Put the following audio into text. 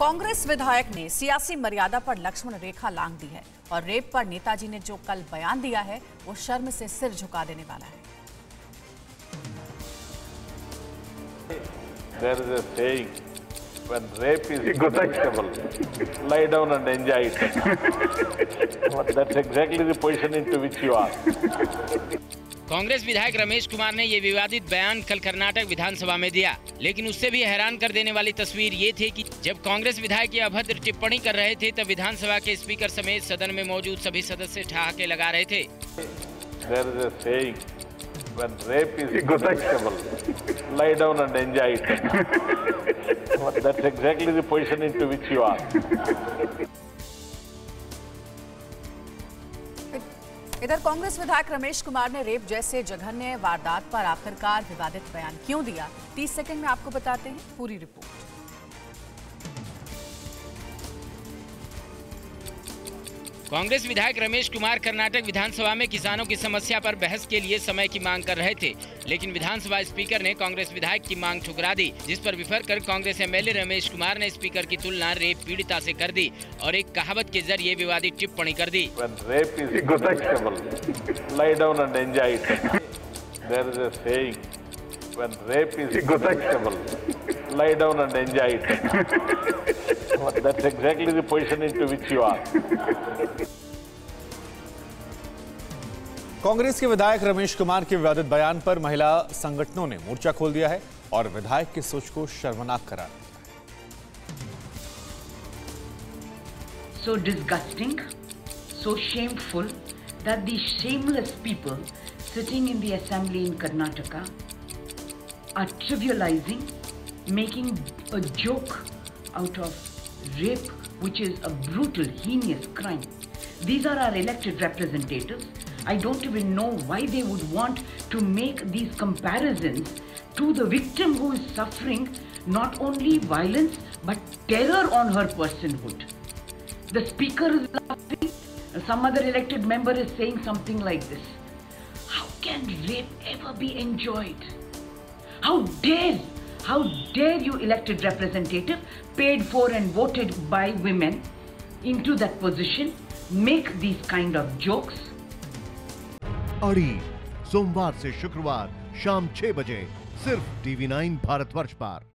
कांग्रेस विधायक ने सियासी मर्यादा पर लक्ष्मण रेखा लांघ दी है और रेप पर नेताजी ने जो कल बयान दिया है वो शर्म से सिर झुका देने वाला है। There is a saying, when rape is acceptable, lie down and enjoy it. But that's exactly the position into which you are. Congress विधायक रमेश कुमार ने ये विवादित बयान कल कर्नाटक विधानसभा में दिया, लेकिन उससे भी हैरान कर देने वाली तस्वीर ये थी कि जब कांग्रेस विधायक ये अभद्र टिप्पणी कर रहे थे तब विधानसभा के स्पीकर समेत सदन में मौजूद सभी सदस्य ठहाके लगा रहे थे। There is a saying, when rape is acceptable, lie down and enjoy it. But that's exactly the position into which you are. इधर कांग्रेस विधायक रमेश कुमार ने रेप जैसे जघन्य वारदात पर आखिरकार विवादित बयान क्यों दिया, 30 सेकंड में आपको बताते हैं पूरी रिपोर्ट। कांग्रेस विधायक रमेश कुमार कर्नाटक विधानसभा में किसानों की समस्या पर बहस के लिए समय की मांग कर रहे थे, लेकिन विधानसभा स्पीकर ने कांग्रेस विधायक की मांग ठुकरा दी, जिस पर विफर कर कांग्रेस एमएलए रमेश कुमार ने स्पीकर की तुलना रेप पीड़िता से कर दी और एक कहावत के जरिए विवादित टिप्पणी कर दी। Rape is acceptable, lie down and enjoy it. There is a saying, when rape is acceptable, lie down and enjoy it. That's exactly the position into which you are. Congress के विधायक रमेश कुमार के विवादित बयान पर महिला संगठनों ने मोर्चा खोल दिया है और विधायक की सोच को शर्मनाक करार दिया। So disgusting, so shameful that these shameless people sitting in the assembly in Karnataka are trivializing, making a joke out of rape, which is a brutal, heinous crime. These are our elected representatives. I don't even know why they would want to make these comparisons to the victim who is suffering not only violence but terror on her personhood. The speaker is laughing, some other elected member is saying something like this. How can rape ever be enjoyed? How dare you, elected representative, paid for and voted by women into that position, make these kind of jokes? अड़ी सोमवार से शुक्रवार शाम 6 बजे सिर्फ TV 9 Bharatvarsh पर।